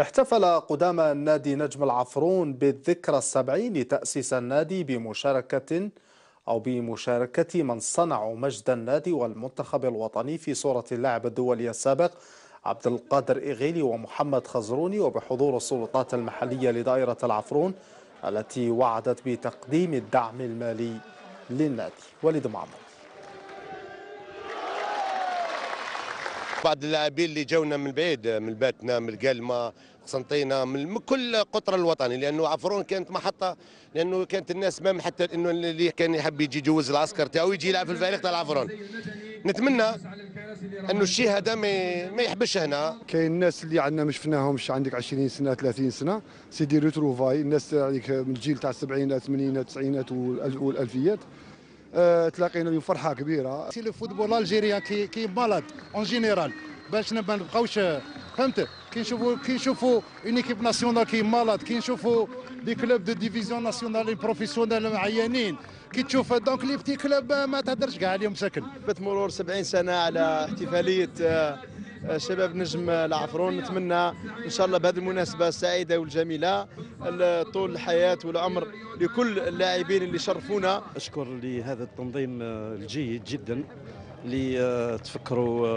احتفل قدامى نادي نجم العفرون بالذكرى ال70 لتأسيس النادي بمشاركة من صنعوا مجد النادي والمنتخب الوطني في صورة اللاعب الدولي السابق عبد القادر إيغيلي ومحمد خزروني، وبحضور السلطات المحلية لدائرة العفرون التي وعدت بتقديم الدعم المالي للنادي. وليد معمر. بعض اللاعبين اللي جونا من بعيد، من باتنا، من القلمه، قسنطينه، من كل قطر الوطني، لانه عفرون كانت محطه، لانه كانت الناس ما حتى انه اللي كان يحب يجي يجوز العسكر تاعو يجي يلعب في الفريق تاع العفرون. نتمنى انه الشيء هذا ما يحبش هنا. كاين الناس اللي عندنا ما شفناهمش عندك 20 سنه 30 سنه، سي دي روتروفاي، الناس هذيك من الجيل تاع السبعينات الثمانينات التسعينات والالفيات. تلاقينا اليوم فرحه كبيره. سي لو فوتبول الجيريان كي مالاد اون جينيرال، باش ما نبقاوش فهمت. كي نشوفوا اون ايكيب ناسيونال كي مالاد، كي نشوفوا دي كلوب دو ديفيزيون ناسيونال بروفيسيونيل معينين، كي تشوف دونك لي بتي كلوب ما تهدرش كاع عليهم ساكن. بتمرور 70 سنه على احتفاليه شباب نجم العفرون، نتمنى ان شاء الله بهذه المناسبه السعيده والجميله طول الحياه والعمر لكل اللاعبين اللي شرفونا. اشكر لهذا التنظيم الجيد جدا اللي تفكروا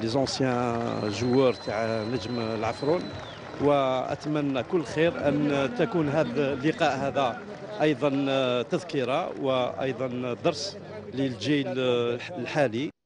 لي زونسيان جوار تاع نجم العفرون، واتمنى كل خير ان تكون هذا اللقاء هذا ايضا تذكره وايضا درس للجيل الحالي.